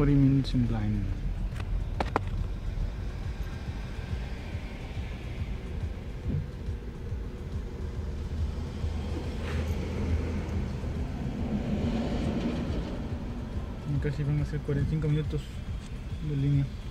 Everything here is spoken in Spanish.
40 minutes in line. Casi van a ser 45 minutos de línea.